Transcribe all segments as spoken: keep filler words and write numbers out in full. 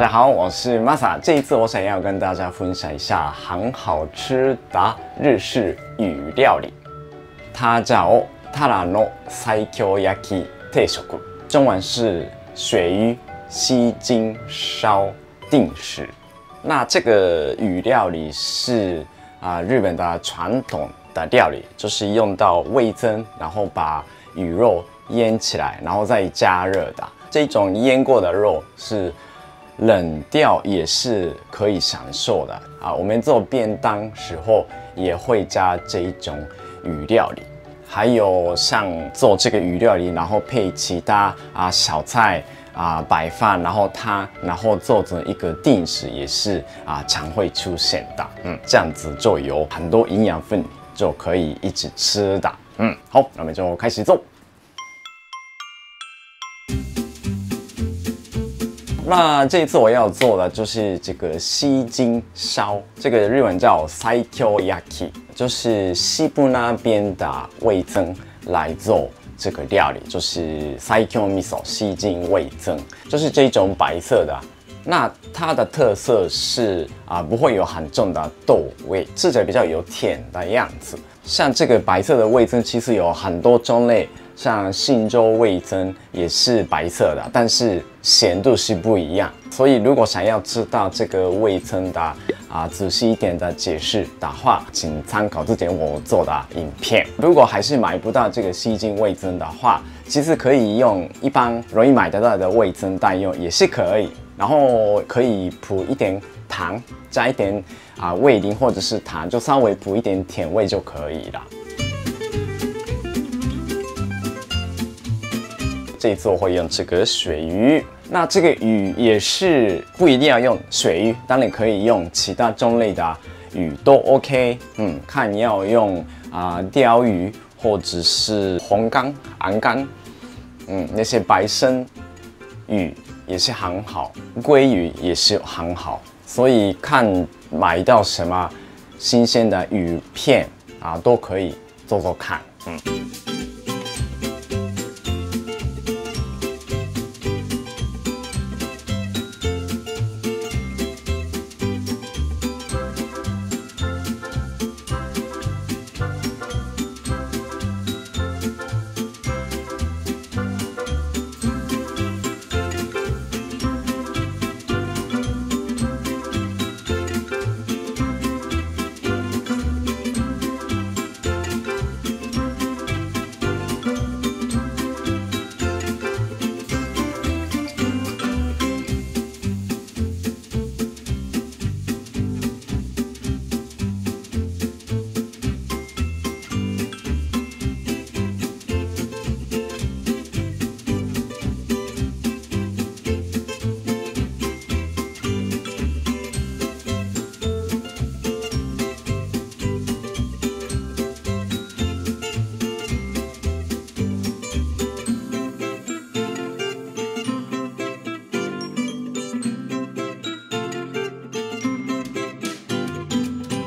大家好，我是 Masa。这一次我想要跟大家分享一下很好吃的日式鱼料理，它叫タラの西京焼き定食，中文是鳕鱼西京烧定食。那这个鱼料理是啊、呃、日本的传统的料理，就是用到味噌，然后把鱼肉腌起来，然后再加热的。 这种腌过的肉是冷掉也是可以享受的啊！我们做便当时候也会加这一种鱼料理，还有像做这个鱼料理，然后配其他啊小菜啊白饭，然后汤，然后做成一个定食也是啊常会出现的。嗯，这样子就有很多营养分，就可以一直吃的。嗯，好，那我们就开始做。 那这一次我要做的就是这个西京烧，这个日文叫西京焼き，就是西部那边的味噌来做这个料理，就是西京味噌，西京味噌，就是这种白色的。那它的特色是啊、呃，不会有很重的豆味，吃起来比较有甜的样子。像这个白色的味噌，其实有很多种类。 像信州味噌也是白色的，但是咸度是不一样。所以如果想要知道这个味噌的啊、呃、仔细一点的解释的话，请参考之前我做的影片。如果还是买不到这个西京味噌的话，其实可以用一般容易买得到的味噌代用也是可以。然后可以铺一点糖，加一点啊、呃、味淋或者是糖，就稍微铺一点甜味就可以了。 这一次我会用这个鳕鱼，那这个鱼也是不一定要用鳕鱼，当然可以用其他种类的鱼都 OK。嗯，看你要用啊、呃、鲷鱼或者是红干、昂干，嗯，那些白身鱼也是很好，鲑鱼也是很好，所以看买到什么新鲜的鱼片啊都可以做做看，嗯。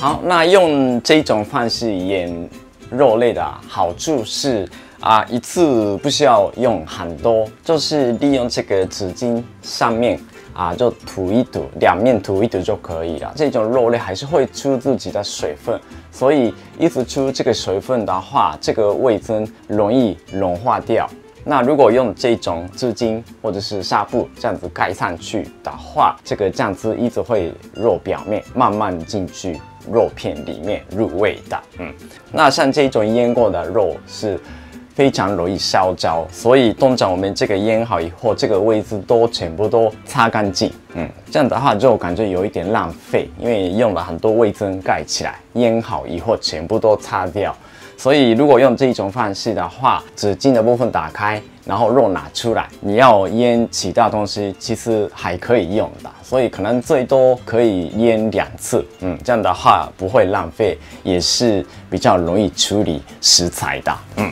好，那用这种方式腌肉类的好处是啊、呃，一次不需要用很多，就是利用这个纸巾上面啊、呃，就涂一涂，两面涂一涂就可以了。这种肉类还是会出自己的水分，所以一直出这个水分的话，这个味噌容易融化掉。那如果用这种纸巾或者是纱布这样子盖上去的话，这个酱汁一直会肉表面慢慢进去。 肉片里面入味的，嗯，那像这种腌过的肉是非常容易烧焦，所以通常我们这个腌好以后，这个味噌都全部都擦干净，嗯，这样的话就感觉有一点浪费，因为用了很多味噌盖起来，腌好以后全部都擦掉，所以如果用这种方式的话，纸巾的部分打开，然后肉拿出来，你要腌其他东西，其实还可以用的。 所以可能最多可以腌两次，嗯，这样的话不会浪费，也是比较容易处理食材的，嗯。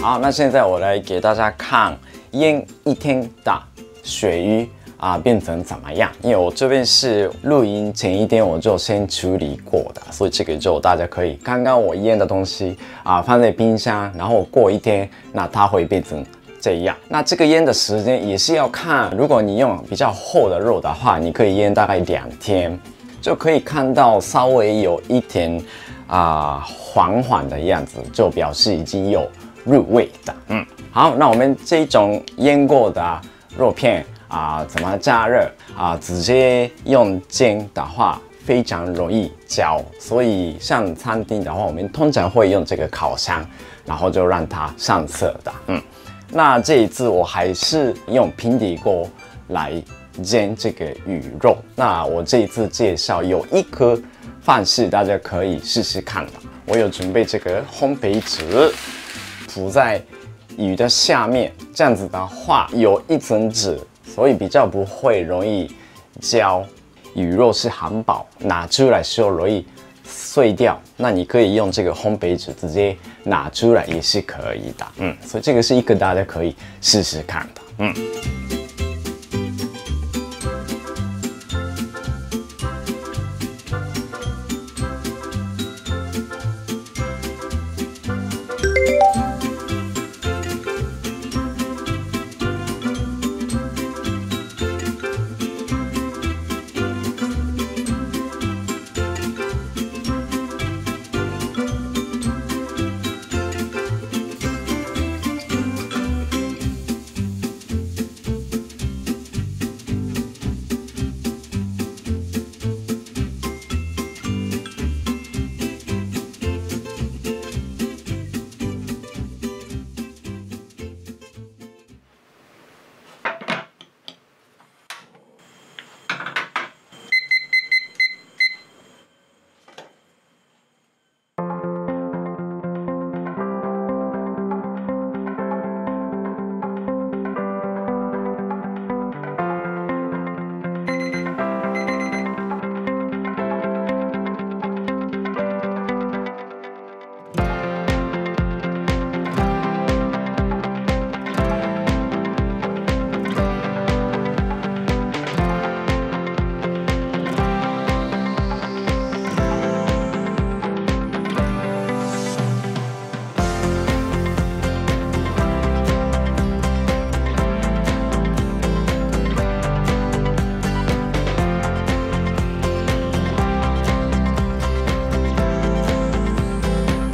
好，那现在我来给大家看腌一天的鳕鱼啊、呃、变成怎么样？因为我这边是录音前一天我就先处理过的，所以这个就大家可以看看我腌的东西啊、呃、放在冰箱，然后过一天，那它会变成。 这样，那这个腌的时间也是要看，如果你用比较厚的肉的话，你可以腌大概两天，就可以看到稍微有一点啊、呃、黄黄的样子，就表示已经有入味的。嗯，好，那我们这种腌过的肉片啊、呃，怎么加热啊、呃？直接用煎的话非常容易焦，所以像餐厅的话，我们通常会用这个烤箱，然后就让它上色的。嗯。 那这一次我还是用平底锅来煎这个鱼肉。那我这一次介绍有一个方式，大家可以试试看的。我有准备这个烘焙纸，铺在鱼的下面，这样子的话有一层纸，所以比较不会容易焦。鱼肉是含饱，拿出来时候容易碎掉。那你可以用这个烘焙纸直接。 拿出来也是可以的，嗯，所以这个是一个大家可以试试看的，嗯。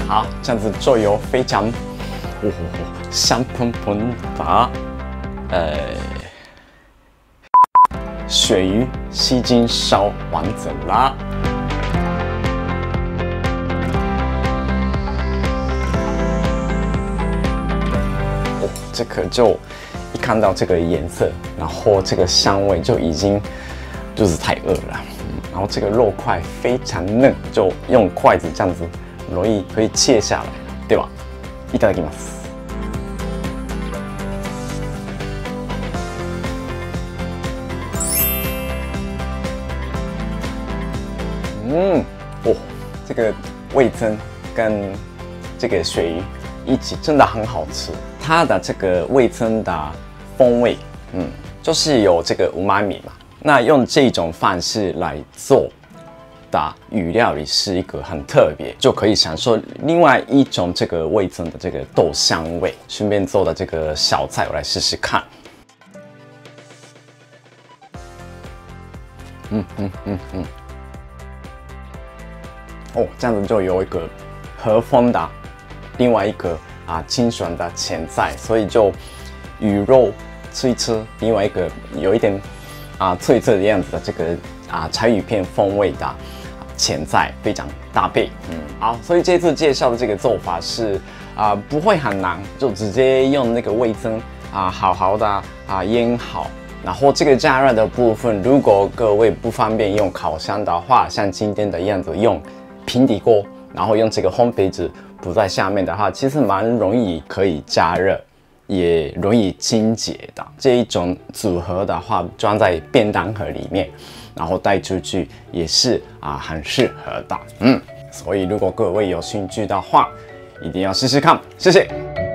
好，这样子就有非常，哦，香喷喷的，呃，鳕鱼西京烧完整啦。哦，这个就一看到这个颜色，然后这个香味就已经就是太饿了，然后这个肉块非常嫩，就用筷子这样子。 容易可以切下来，对吧？いただきます。嗯，哦，这个味噌跟这个鳕鱼一起真的很好吃。它的这个味噌的风味，嗯，就是有这个umami嘛。那用这种方式来做。 的鱼料理是一个很特别，就可以享受另外一种这个味噌的这个豆香味。顺便做的这个小菜，我来试试看。嗯嗯嗯嗯。哦，这样子就有一个和风的，另外一个啊清爽的前菜，所以就鱼肉吃一吃，另外一个有一点啊脆脆的样子的这个。 啊，柴鱼片风味的前菜非常搭配，嗯，好，所以这次介绍的这个做法是啊、呃，不会很难，就直接用那个味噌啊，好好的啊腌好，然后这个加热的部分，如果各位不方便用烤箱的话，像今天的样子用平底锅，然后用这个烘焙纸铺在下面的话，其实蛮容易可以加热。 也容易清洁的这一种组合的话，装在便当盒里面，然后带出去也是啊、呃，很适合的。嗯，所以如果各位有兴趣的话，一定要试试看。谢谢。